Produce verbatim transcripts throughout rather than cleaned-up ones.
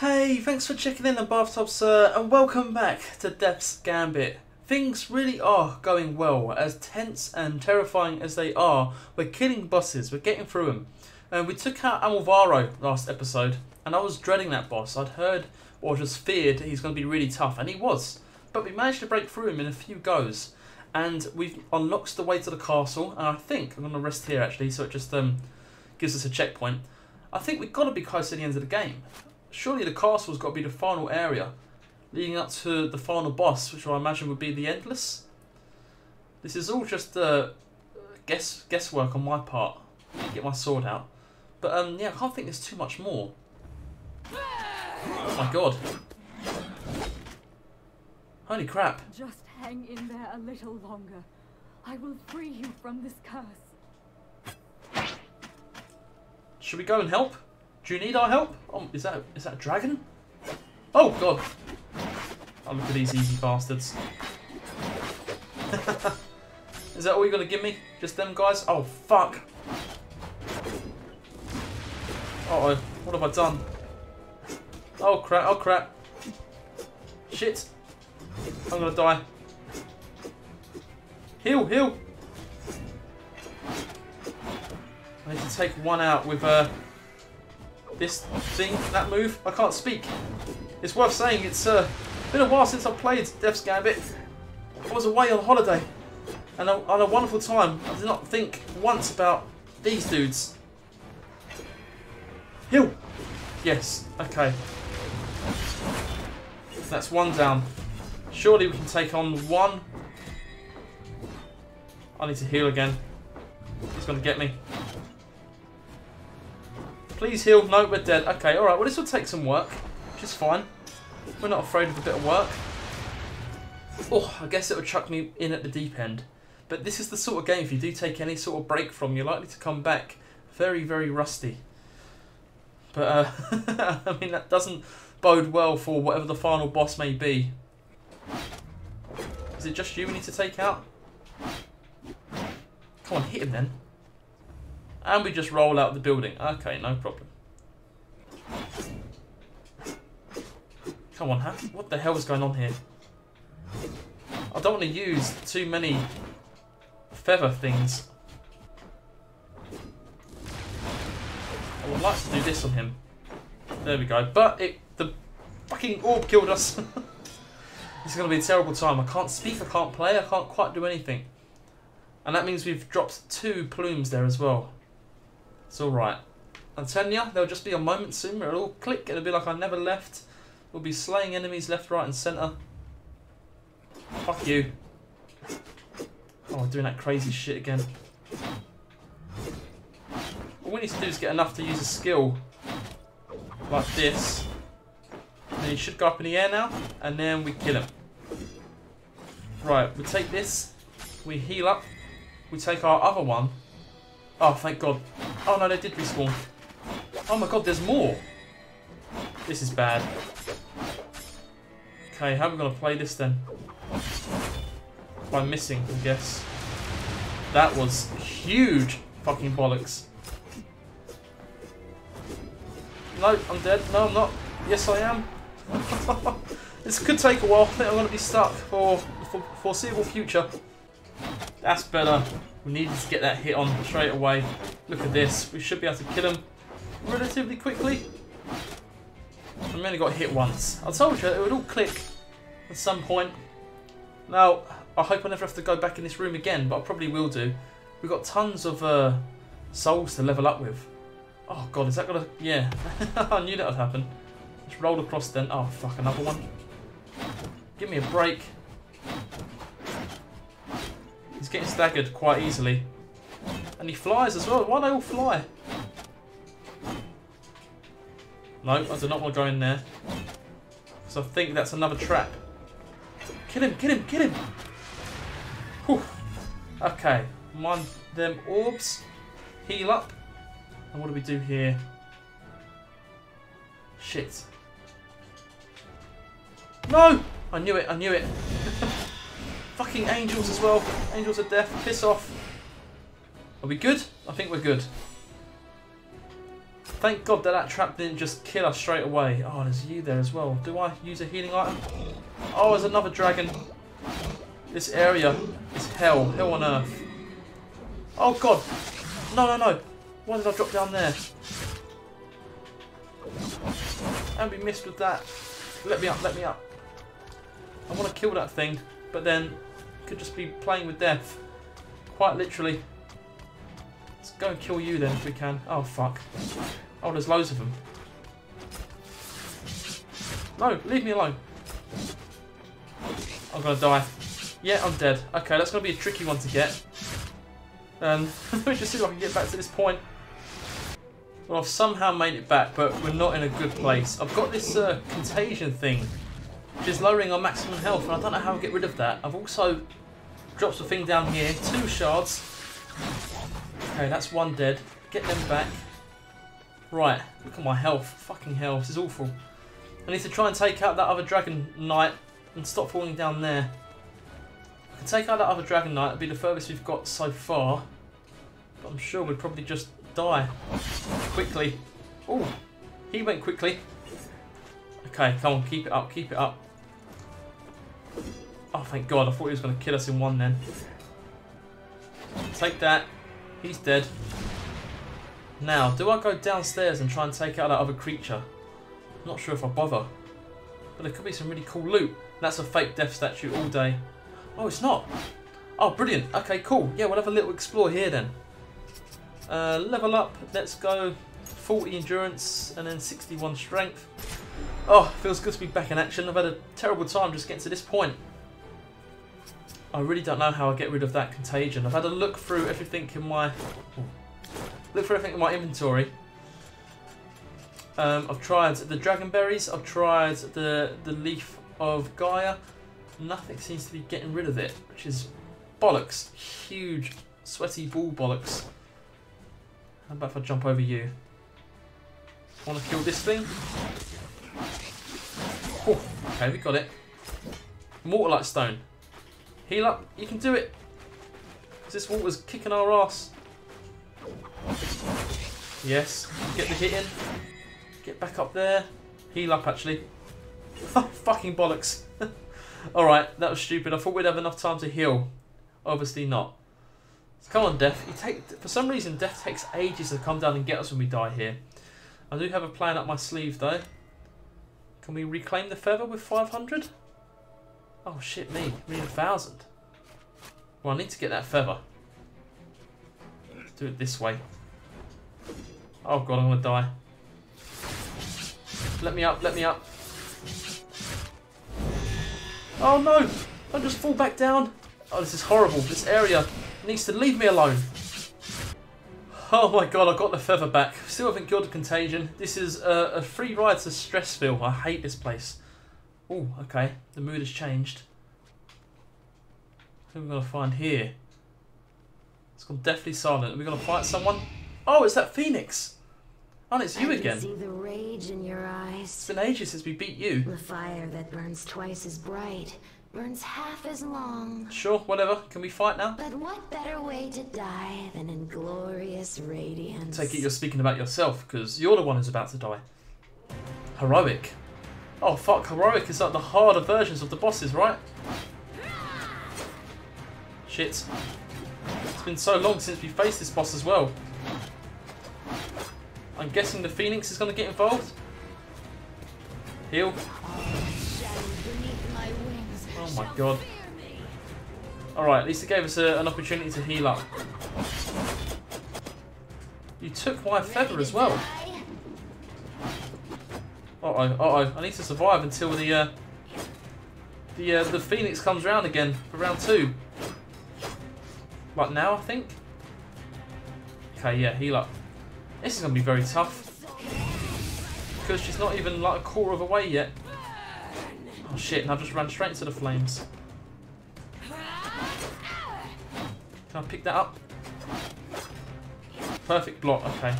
Hey, thanks for checking in the bathtub, sir, and welcome back to Death's Gambit. Things really are going well. As tense and terrifying as they are, we're killing bosses, we're getting through them. And we took out Amalvaro last episode, and I was dreading that boss. I'd heard, or just feared, he's going to be really tough, and he was. But we managed to break through him in a few goes. And we've unlocked the way to the castle, and I think I'm going to rest here actually, so it just um, gives us a checkpoint. I think we've got to be close to the end of the game. Surely the castle's got to be the final area, leading up to the final boss, which I imagine would be the Endless. This is all just uh, guess guesswork on my part. Let me get my sword out. But um, yeah, I can't think there's too much more. Oh my god. Holy crap. Just hang in there a little longer. I will free you from this curse. Should we go and help? Do you need our help? Oh, is that is that a dragon? Oh god. Oh, look at these easy bastards. Is that all you're gonna give me? Just them guys? Oh fuck. Uh oh, what have I done? Oh crap, oh crap. Shit. I'm gonna die. Heal, heal! I need to take one out with uh, this thing, that move. I can't speak. It's worth saying, it's uh, been a while since I played Death's Gambit. I was away on holiday and I had a wonderful time. I did not think once about these dudes. Heal! Yes, okay. That's one down. Surely we can take on one. I need to heal again. He's going to get me. Please heal. No, we're dead. Okay, alright. Well, this will take some work, which is fine. We're not afraid of a bit of work. Oh, I guess it will chuck me in at the deep end. But this is the sort of game, if you do take any sort of break from, you're likely to come back very, very rusty. But, uh, I mean, that doesn't bode well for whatever the final boss may be. Is it just you we need to take out? Come on, hit him then. And we just roll out of the building. Okay, no problem. Come on, huh? What the hell is going on here? I don't want to use too many feather things. I would like to do this on him. There we go. But it, the fucking orb killed us. This is going to be a terrible time. I can't speak, I can't play, I can't quite do anything. And that means we've dropped two plumes there as well. It's alright. I'm telling you, there'll just be a moment soon where it'll all click, it'll be like I never left. We'll be slaying enemies left, right and centre. Fuck you. Oh, I'm doing that crazy shit again. All we need to do is get enough to use a skill. Like this. And he should go up in the air now, and then we kill him. Right, we take this, we heal up, we take our other one. Oh, thank god. Oh no, they did respawn. Oh my god, there's more. This is bad. Okay, how are we going to play this then? By missing, I guess. That was huge fucking bollocks. No, I'm dead. No, I'm not. Yes, I am. This could take a while. I think I'm going to be stuck for the foreseeable future. That's better. We needed to get that hit on straight away. Look at this. We should be able to kill him relatively quickly. I've only got hit once. I told you it would all click at some point. Now, I hope I never have to go back in this room again, but I probably will do. We've got tons of uh, souls to level up with. Oh god, is that going to... Yeah. I knew that would happen. Just rolled across then. Oh fuck, another one. Give me a break. He's getting staggered quite easily. And he flies as well. Why do they all fly? No, I do not want to go in there. Because I think that's another trap. Kill him, kill him, kill him! Whew. Okay. Mine them orbs. Heal up. And what do we do here? Shit. No! I knew it, I knew it. Fucking angels as well. Angels of death. Piss off. Are we good? I think we're good. Thank God that that trap didn't just kill us straight away. Oh, there's you there as well. Do I use a healing item? Oh, there's another dragon. This area is hell. Hell on earth. Oh, God. No, no, no. Why did I drop down there? And we missed with that. Let me up, let me up. I want to kill that thing, but then could just be playing with death. Quite literally. Let's go and kill you then if we can. Oh, fuck. Oh, there's loads of them. No, leave me alone. I'm gonna die. Yeah, I'm dead. Okay, that's gonna be a tricky one to get. Um, let me just see if I can get back to this point. Well, I've somehow made it back, but we're not in a good place. I've got this uh, contagion thing, which is lowering our maximum health, and I don't know how to get rid of that. I've also dropped the thing down here. Two shards. Okay, that's one dead. Get them back. Right, look at my health. Fucking hell, this is awful. I need to try and take out that other dragon knight and stop falling down there. I can take out that other dragon knight. That'd be the furthest we've got so far. But I'm sure we'd probably just die quickly. Oh, he went quickly. Okay, come on, keep it up, keep it up. Oh, thank God, I thought he was going to kill us in one then. Take that. He's dead. Now, do I go downstairs and try and take out that other creature? I'm not sure if I bother. But there could be some really cool loot. That's a fake death statue all day. Oh, it's not. Oh, brilliant. Okay, cool. Yeah, we'll have a little explore here then. Uh, level up. Let's go forty endurance and then sixty-one strength. Oh, feels good to be back in action. I've had a terrible time just getting to this point. I really don't know how I get rid of that contagion. I've had a look through everything in my... Oh, look for everything in my inventory. Um, I've tried the dragon berries. I've tried the, the leaf of Gaia. Nothing seems to be getting rid of it, which is bollocks. Huge, sweaty ball bollocks. How about if I jump over you? Want to kill this thing? Oh, okay, we got it. Mortarlight stone. Heal up. You can do it. This water's kicking our ass. Yes, get the hit in. Get back up there. Heal up, actually. Fucking bollocks. Alright, that was stupid. I thought we'd have enough time to heal. Obviously not. So come on, Death. You take, for some reason, Death takes ages to come down and get us when we die here. I do have a plan up my sleeve, though. Can we reclaim the feather with five hundred? Oh, shit me. We need one thousand. Well, I need to get that feather. Let's do it this way. Oh, God, I'm going to die. Let me up, let me up. Oh, no! Don't just fall back down. Oh, this is horrible. This area needs to leave me alone. Oh, my God, I got the feather back. Still haven't cured the contagion. This is a, a free ride to Stressville. I hate this place. Oh, okay. The mood has changed. Who are we going to find here? It's gone deathly silent. Are we going to fight someone? Oh, it's that phoenix! Oh, it's you again. I can see the rage in your eyes. It's been ages since we beat you. The fire that burns twice as bright burns half as long. Sure, whatever. Can we fight now? But what better way to die than in glorious radiance? Take it you're speaking about yourself, because you're the one who's about to die. Heroic. Oh fuck, heroic is like the harder versions of the bosses, right? Shit. It's been so long since we faced this boss as well. I'm guessing the phoenix is going to get involved. Heal. Oh my God. Alright, at least it gave us a, an opportunity to heal up. You took my feather as well. Uh-oh, uh-oh. I need to survive until the uh, the, uh, the phoenix comes round again for round two. Right now, I think. Okay, yeah, heal up. This is going to be very tough. Because she's not even like a quarter of a way yet. Oh shit, and I've just ran straight into the flames. Can I pick that up? Perfect block, okay.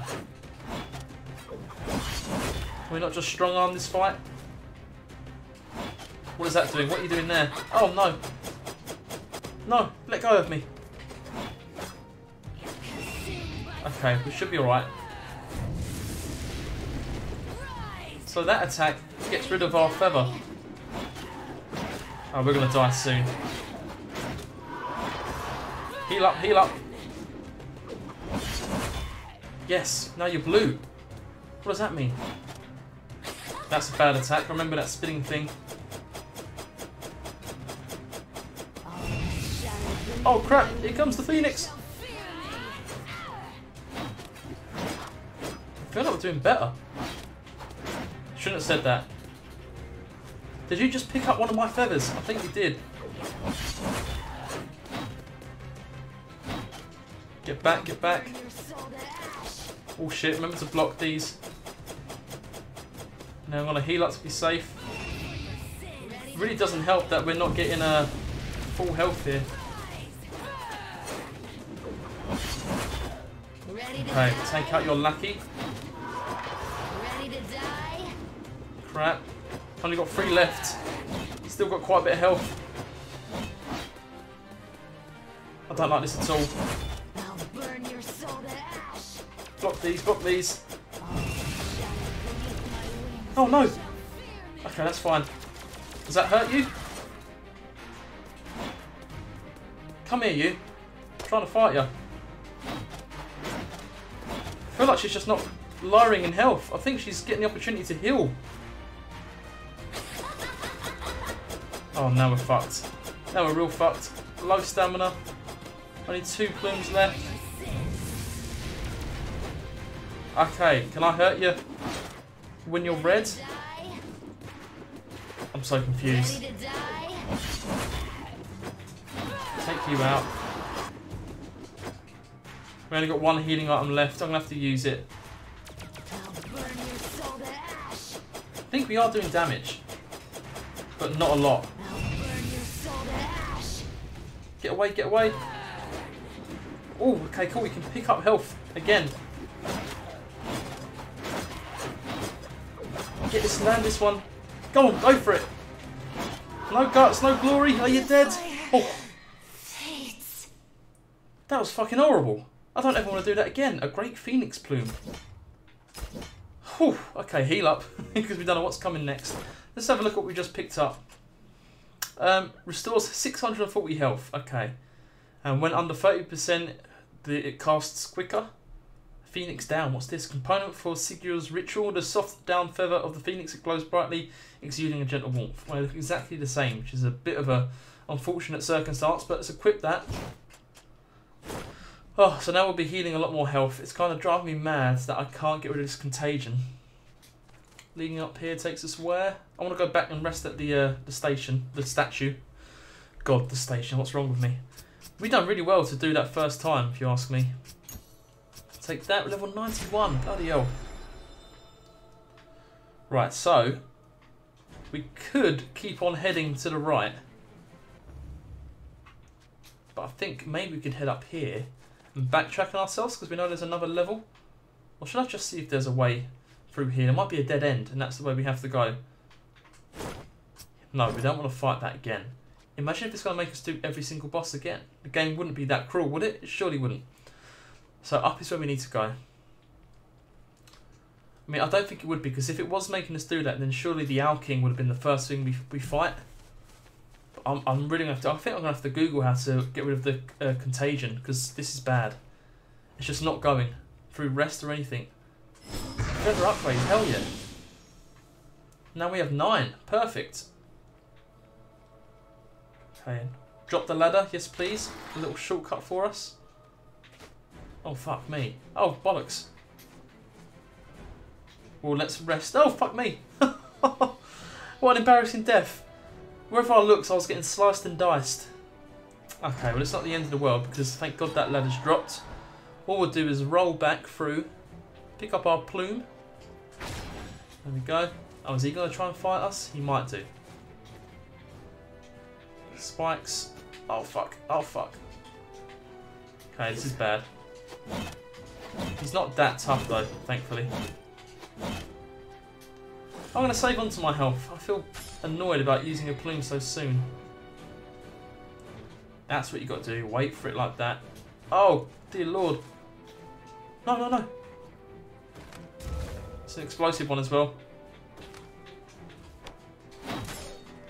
Can we not just strong arm this fight? What is that doing? What are you doing there? Oh no. No, let go of me. Okay, we should be alright. So that attack gets rid of our feather. Oh, we're going to die soon. Heal up, heal up. Yes, now you're blue. What does that mean? That's a bad attack. Remember that spinning thing. Oh crap, here comes the Phoenix. I feel like we're doing better. Shouldn't have said that. Did you just pick up one of my feathers? I think you did. Get back, get back. Oh shit, remember to block these. Now I'm going to heal up to be safe. It really doesn't help that we're not getting a full health here. Okay, take out your lucky. Crap. Only got three left. Still got quite a bit of health. I don't like this at all. Block these, block these. Oh no! Okay, that's fine. Does that hurt you? Come here, you. I'm trying to fight you. I feel like she's just not lowering in health. I think she's getting the opportunity to heal. Oh, now we're fucked. Now we're real fucked. Low stamina. Only two plumes left. Okay, can I hurt you when you're red? I'm so confused. Take you out. We've only got one healing item left. I'm going to have to use it. I think we are doing damage, but not a lot. Get away, get away. Oh, okay, cool. We can pick up health again. Get this, land this one. Go on, go for it. No guts, no glory. Are you dead? Oh. That was fucking horrible. I don't ever want to do that again. A great phoenix plume. Whew. Okay, heal up, because we don't know what's coming next. Let's have a look at what we just picked up. Um, restores six hundred forty health. Okay. And when under thirty percent, the, it casts quicker. Phoenix down. What's this? Component for Sigur's ritual. The soft down feather of the phoenix. It glows brightly, exuding a gentle warmth. Well, they look exactly the same, which is a bit of a unfortunate circumstance, but let's equip that. Oh, so now we'll be healing a lot more health. It's kind of driving me mad that I can't get rid of this contagion. Leading up here takes us where? I want to go back and rest at the uh, the station, the statue. God, the station, what's wrong with me? We've done really well to do that first time, if you ask me. Take that, level ninety-one, bloody hell. Right, so we could keep on heading to the right. But I think maybe we could head up here and backtrack on ourselves because we know there's another level. Or should I just see if there's a way through here? There might be a dead end and that's the way we have to go. No, we don't want to fight that again. Imagine if it's going to make us do every single boss again. The game wouldn't be that cruel, would it? It surely wouldn't. So up is where we need to go. I mean, I don't think it would be, because if it was making us do that, then surely the Owl King would have been the first thing we, we fight. I'm, I'm really gonna have to. I think I'm gonna have to Google how to get rid of the uh, contagion, because this is bad. It's just not going through rest or anything. Feather upgrade, hell yeah! Now we have nine, perfect. Okay, drop the ladder, yes please. A little shortcut for us. Oh fuck me! Oh bollocks! Well, let's rest. Oh fuck me! What an embarrassing death. Wherever I looked, I was getting sliced and diced. Okay, well, it's not the end of the world, because thank God that ladder's dropped. All we'll do is roll back through, pick up our plume. There we go. Oh, is he going to try and fight us? He might do. Spikes. Oh, fuck. Oh, fuck. Okay, this is bad. He's not that tough, though, thankfully. I'm going to save onto my health. I feel annoyed about using a plume so soon. That's what you got to do. Wait for it like that. Oh, dear lord. No, no, no. It's an explosive one as well.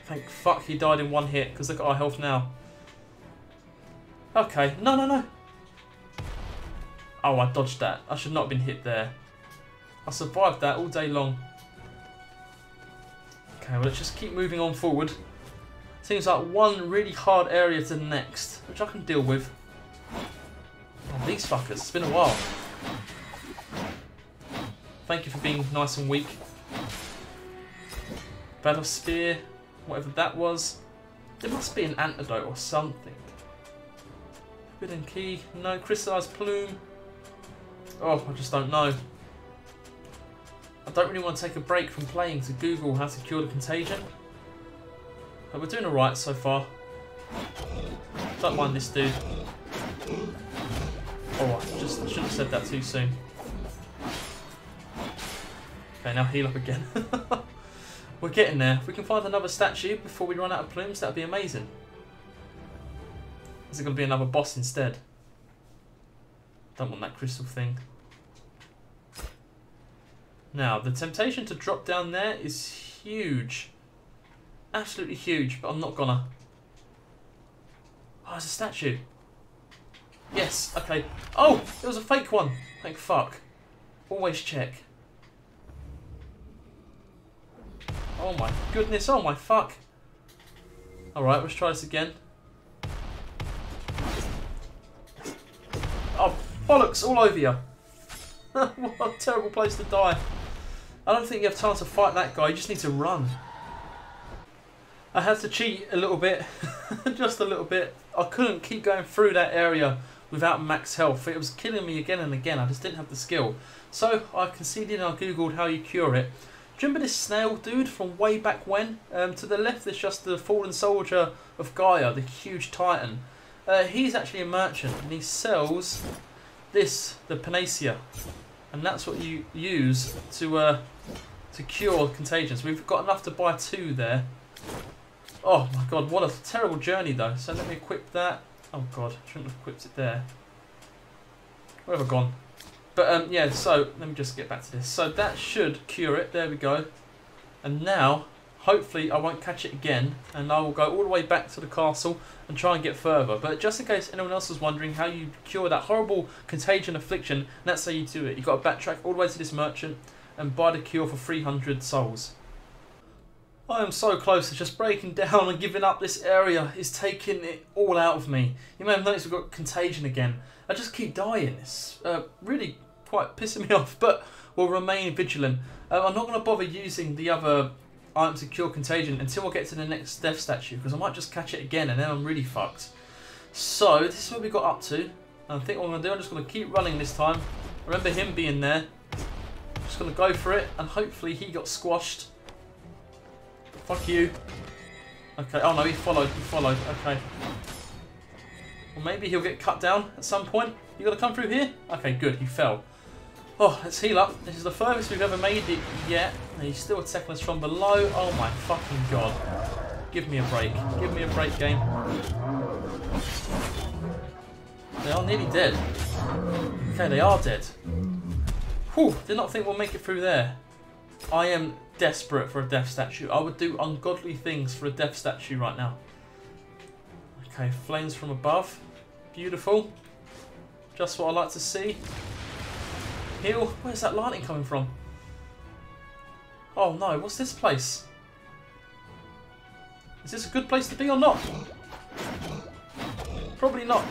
Thank fuck he died in one hit, because look at our health now. Okay, no, no, no. Oh, I dodged that. I should not have been hit there. I survived that all day long. Okay, well, let's just keep moving on forward. Seems like one really hard area to the next, which I can deal with. Oh, these fuckers, it's been a while. Thank you for being nice and weak. Battle Spear, whatever that was. There must be an antidote or something. Forbidden Key, no. Crystallized Plume. Oh, I just don't know. I don't really want to take a break from playing to Google how to cure the contagion. But we're doing alright so far. Don't mind this dude. Oh, I just I shouldn't have said that too soon. Okay, now heal up again. We're getting there. If we can find another statue before we run out of plumes, that'd be amazing. Is it going to be another boss instead? Don't want that crystal thing. Now, the temptation to drop down there is huge. Absolutely huge, but I'm not gonna. Oh, there's a statue. Yes, okay. Oh, it was a fake one. Thank fuck. Always check. Oh my goodness, oh my fuck. Alright, let's try this again. Oh, bollocks all over you. What a terrible place to die. I don't think you have time to fight that guy, you just need to run. I had to cheat a little bit, just a little bit. I couldn't keep going through that area without max health. It was killing me again and again, I just didn't have the skill. So I conceded and I googled how you cure it. Do you remember this snail dude from way back when? Um, to the left there's just the fallen soldier of Gaia, the huge titan. Uh, he's actually a merchant and he sells this, the panacea. And that's what you use to uh, to cure contagions. We've got enough to buy two there. Oh my god, what a terrible journey though. So let me equip that. Oh god, I shouldn't have equipped it there. Where have I gone? But um, yeah, so let me just get back to this. So that should cure it. There we go. And now, hopefully I won't catch it again. And I will go all the way back to the castle and try and get further. But just in case anyone else was wondering how you cure that horrible contagion affliction, that's how you do it. You've got to backtrack all the way to this merchant and buy the cure for three hundred souls. I am so close to just breaking down and giving up. This area is taking it all out of me. You may have noticed we've got contagion again. I just keep dying. It's uh, really quite pissing me off, but we'll remain vigilant. Uh, I'm not going to bother using the other item to cure contagion until I get to the next death statue, because I might just catch it again and then I'm really fucked. So this is what we got up to. And I think what I'm going to do, I'm just going to keep running this time. Remember him being there. I'm just going to go for it and hopefully he got squashed. Fuck you. Okay, oh no, he followed, he followed, okay. Well, maybe he'll get cut down at some point. You gotta come through here? Okay, good, he fell. Oh, let's heal up. This is the furthest we've ever made it yet. And he's still attacking us from below. Oh my fucking god. Give me a break. Give me a break, game. They are nearly dead. Okay, they are dead. Whew, did not think we'll make it through there. I am desperate for a death statue. I would do ungodly things for a death statue right now. Okay, flames from above. Beautiful. Just what I like to see. Heal. Where's that lightning coming from? Oh no, what's this place? Is this a good place to be or not? Probably not.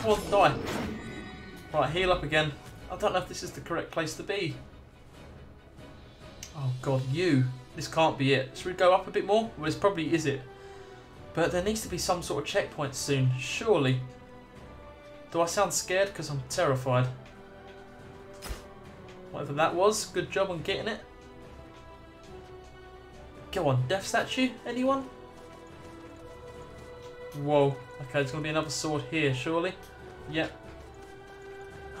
Come on, die. Right, heal up again. I don't know if this is the correct place to be. Oh god, you. This can't be it. Should we go up a bit more? Well, this probably is it. But there needs to be some sort of checkpoint soon, surely. Do I sound scared? Because I'm terrified. Whatever that was, good job on getting it. Go on, death statue? Anyone? Whoa. Okay, there's going to be another sword here, surely. Yep.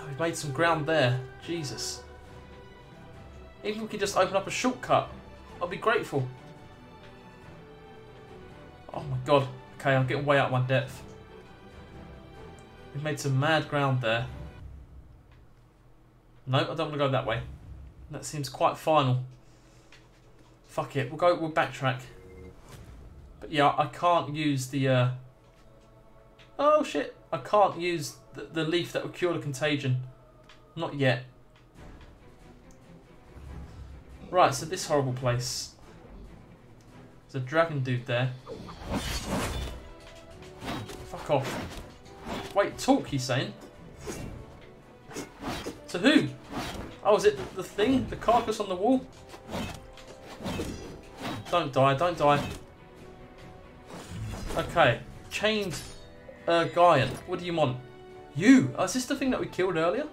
We've made some ground there. Jesus. Even if we could just open up a shortcut, I'll be grateful. Oh my god. Okay, I'm getting way out of my depth. We've made some mad ground there. Nope, I don't want to go that way. That seems quite final. Fuck it, we'll go, we'll backtrack. But yeah, I can't use the, uh... oh shit, I can't use the, the leaf that will cure the contagion. Not yet. Right, so this horrible place. There's a dragon dude there. Fuck off. Wait, talk, he's saying? To who? Oh, is it the thing? The carcass on the wall? Don't die, don't die. Okay, chained Ergion. What do you want? You! Oh, is this the thing that we killed earlier?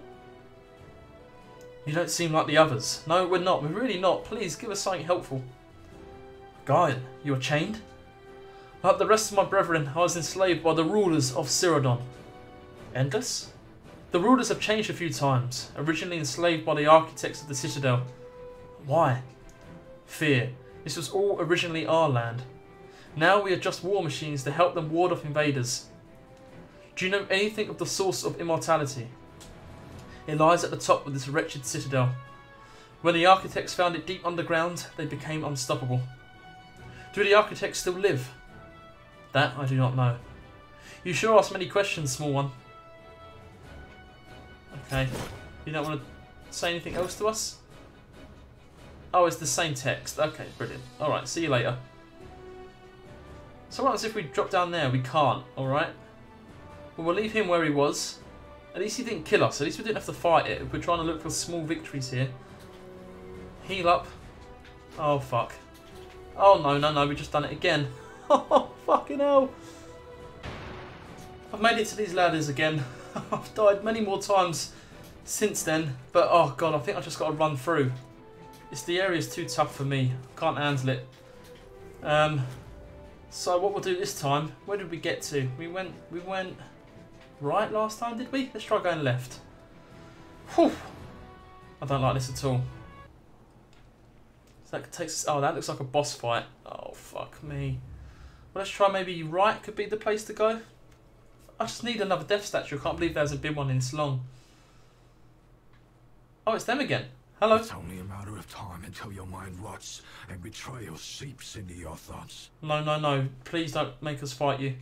You don't seem like the others. No, we're not. We're really not. Please, give us something helpful. Ergion, you're chained? Like the rest of my brethren, I was enslaved by the rulers of Cyrodon. Endless? The rulers have changed a few times, originally enslaved by the architects of the Citadel. Why? Fear. This was all originally our land. Now we are just war machines to help them ward off invaders. Do you know anything of the source of immortality? It lies at the top of this wretched citadel. When the architects found it deep underground, they became unstoppable. Do the architects still live? That I do not know. You sure ask many questions, small one. Okay. You don't want to say anything else to us? Oh, it's the same text. Okay, brilliant. Alright, see you later. So what happens if we drop down there? We can't, alright? Well, we'll leave him where he was. At least he didn't kill us. At least we didn't have to fight it. If we're trying to look for small victories here. Heal up. Oh, fuck. Oh, no, no, no. We've just done it again. Oh, fucking hell. I've made it to these ladders again. I've died many more times since then. But, oh, God, I think I've just got to run through. It's the area's too tough for me. I can't handle it. Um, so what we'll do this time, where did we get to? We went we went right last time, did we? Let's try going left. Whew. I don't like this at all. So that takes us, oh, that looks like a boss fight. Oh, fuck me. Well, let's try maybe right could be the place to go. I just need another death statue. I can't believe there hasn't been one in so long. Oh, it's them again. Hello. It's only a matter of time until your mind rots and betrayal seeps into your thoughts. No, no, no. Please don't make us fight you.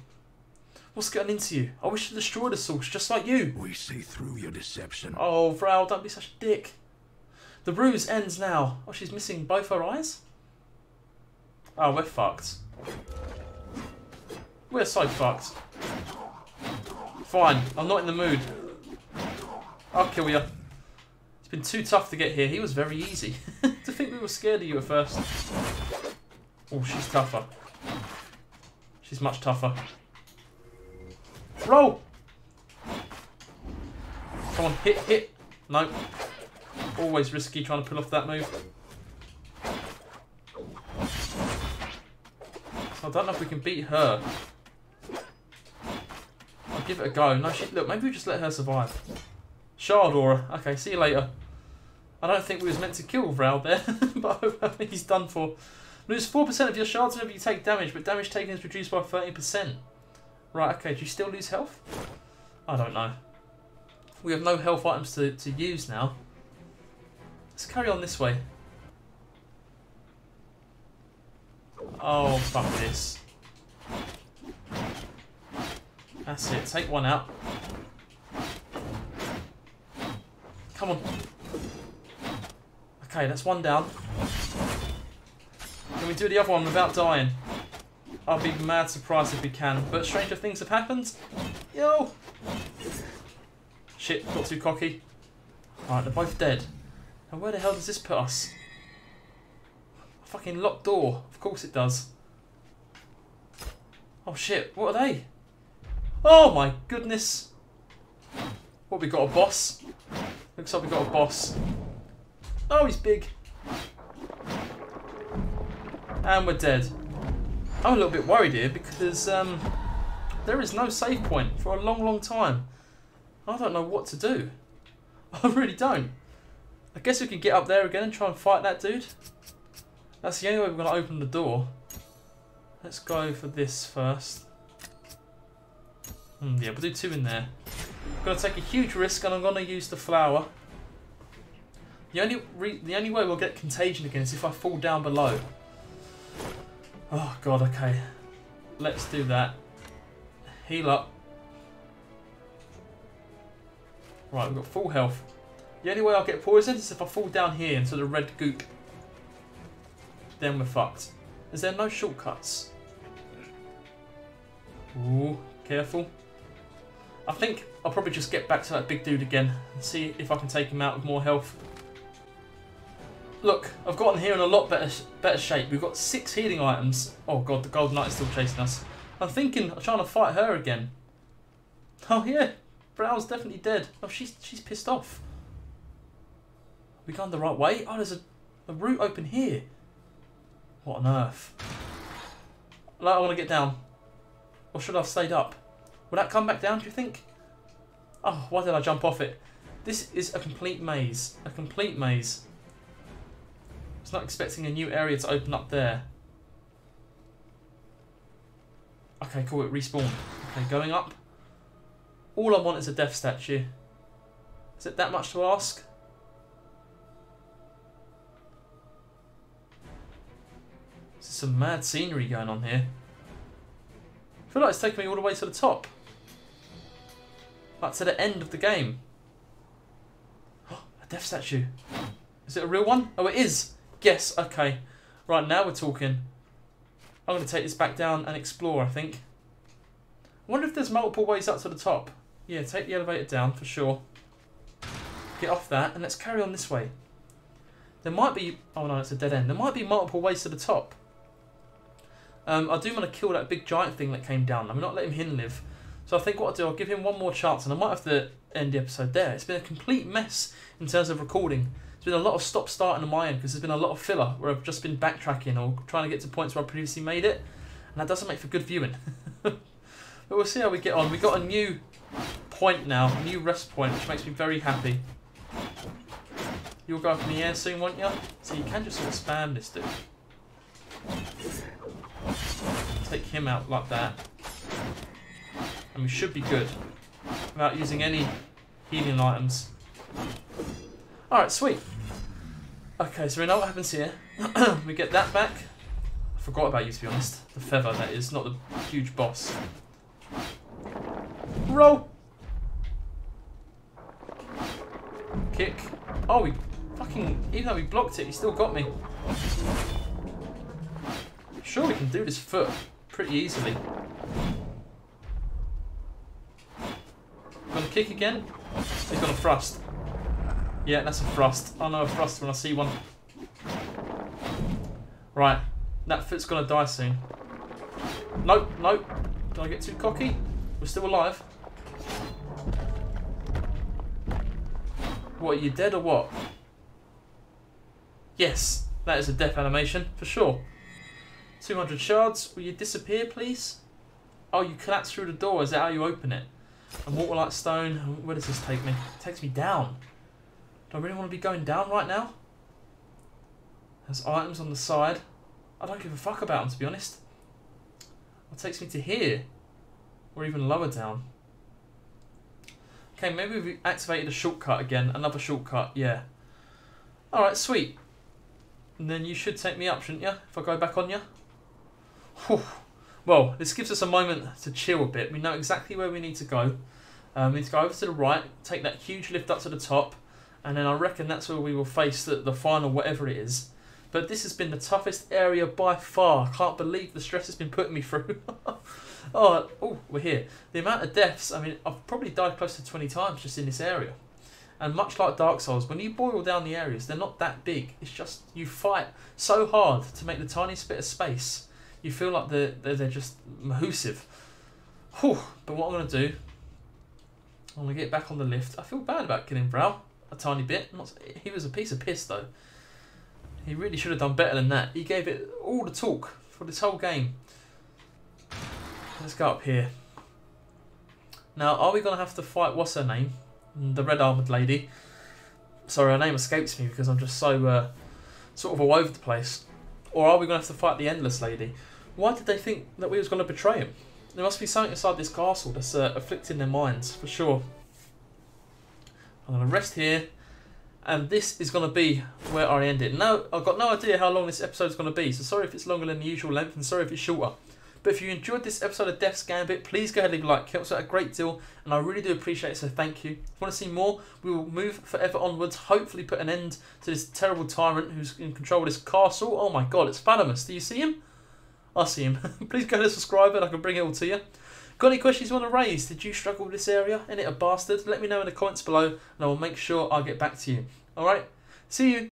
What's getting into you? I wish to destroy the source, just like you. We see through your deception. Oh, Vral, don't be such a dick. The ruse ends now. Oh, she's missing both her eyes? Oh, we're fucked. We're so fucked. Fine, I'm not in the mood. I'll kill you. It's been too tough to get here. He was very easy. To think we were scared of you at first. Oh, she's tougher. She's much tougher. Roll! Come on, hit, hit. Nope. Always risky trying to pull off that move. So I don't know if we can beat her. I'll give it a go. No, she, look, maybe we just let her survive. Shard aura. Okay, see you later. I don't think we was meant to kill Vrow there, but I think he's done for. Lose four percent of your shards whenever you take damage, but damage taken is reduced by thirty percent. Right, okay, do you still lose health? I don't know. We have no health items to, to use now. Let's carry on this way. Oh, fuck this. That's it, take one out. Come on. Okay, that's one down. Can we do the other one without dying? I'll be mad surprised if we can, but stranger things have happened. Yo! Shit, got too cocky. Alright, they're both dead. Now where the hell does this put us? A fucking locked door. Of course it does. Oh shit, what are they? Oh my goodness! What, we got a boss? Looks like we got a boss. Oh, he's big. And we're dead. I'm a little bit worried here because um, there is no save point for a long, long time. I don't know what to do. I really don't. I guess we can get up there again and try and fight that dude. That's the only way we're going to open the door. Let's go for this first. Hmm, yeah, we'll do two in there. I'm going to take a huge risk and I'm going to use the flower. The only, re the only way we'll get contagion again is if I fall down below. Oh god, okay. Let's do that. Heal up. Right, we've got full health. The only way I'll get poisoned is if I fall down here into the red goop. Then we're fucked. Is there no shortcuts? Ooh, careful. I think I'll probably just get back to that big dude again and see if I can take him out with more health. Look, I've gotten here in a lot better better shape. We've got six healing items. Oh god, the Gold Knight is still chasing us. I'm thinking I'm trying to fight her again. Oh yeah, Vral's definitely dead. Oh, she's she's pissed off. Are we going the right way? Oh, there's a, a route open here. What on earth? Like, I want to get down. Or should I have stayed up? Will that come back down, do you think? Oh, why did I jump off it? This is a complete maze. A complete maze. I was not expecting a new area to open up there. Okay, cool, it respawned. Okay, going up. All I want is a death statue. Is it that much to ask? This is some mad scenery going on here. I feel like it's taken me all the way to the top. Like to the end of the game. Oh, a death statue. Is it a real one? Oh, it is. Yes, okay. Right, now we're talking. I'm going to take this back down and explore, I think. I wonder if there's multiple ways up to the top. Yeah, take the elevator down for sure. Get off that and let's carry on this way. There might be... Oh no, it's a dead end. There might be multiple ways to the top. Um, I do want to kill that big giant thing that came down. I'm not letting him live. So I think what I'll do, I'll give him one more chance and I might have to end the episode there. It's been a complete mess in terms of recording. It's been a lot of stop-starting on my end because there's been a lot of filler where I've just been backtracking or trying to get to points where I previously made it. And that doesn't make for good viewing. But we'll see how we get on. We've got a new point now, a new rest point, which makes me very happy. You'll go up in the air soon, won't you? So you can just sort of spam this dude. Take him out like that. And we should be good without using any healing items. Alright, sweet. Okay, so we know what happens here. We get that back. I forgot about you, to be honest. The feather, that is, not the huge boss. Roll! Kick. Oh, we fucking... Even though we blocked it, he still got me. I'm sure we can do this foot pretty easily. Gonna kick again? He's gonna thrust. Yeah, that's a thrust. I know a thrust when I see one. Right, that foot's gonna die soon. Nope, nope. Did I get too cocky? We're still alive. What, are you dead or what? Yes, that is a death animation, for sure. two hundred shards. Will you disappear, please? Oh, you collapse through the door. Is that how you open it? And water like stone. Where does this take me? It takes me down. Do I really want to be going down right now? There's items on the side. I don't give a fuck about them, to be honest. It takes me to here. Or even lower down. Okay, maybe we've activated a shortcut again. Another shortcut, yeah. Alright, sweet. And then you should take me up, shouldn't you? If I go back on you? Whew. Well, this gives us a moment to chill a bit. We know exactly where we need to go. Um, we need to go over to the right, take that huge lift up to the top, and then I reckon that's where we will face the, the final whatever it is. But this has been the toughest area by far. I can't believe the stress has been putting me through. oh, oh, we're here. The amount of deaths, I mean, I've probably died close to twenty times just in this area. And much like Dark Souls, when you boil down the areas, they're not that big. It's just you fight so hard to make the tiniest bit of space. You feel like they're, they're, they're just mahoosive. Whew. But what I'm going to do, I'm going to get back on the lift. I feel bad about killing Vrow a tiny bit. Not, he was a piece of piss, though. He really should have done better than that. He gave it all the talk for this whole game. Let's go up here. Now, are we going to have to fight, what's her name? The red-armoured lady. Sorry, her name escapes me because I'm just so uh, sort of all over the place. Or are we going to have to fight the Endless lady? Why did they think that we was going to betray him? There must be something inside this castle that's uh, afflicting their minds, for sure. I'm going to rest here, And this is going to be where I end it. Now, I've got no idea how long this episode is going to be, so sorry if it's longer than the usual length, and sorry if it's shorter. But if you enjoyed this episode of Death's Gambit, please go ahead and leave a like. It helps out a great deal, and I really do appreciate it, so thank you. If you want to see more, we will move forever onwards, hopefully put an end to this terrible tyrant who's in control of this castle. Oh my god, it's Phantomus. Do you see him? I see him. Please go ahead and subscribe, and I can bring it all to you. Got any questions you want to raise? Did you struggle with this area? Ain't it a bastard? Let me know in the comments below, and I will make sure I get back to you. Alright, see you.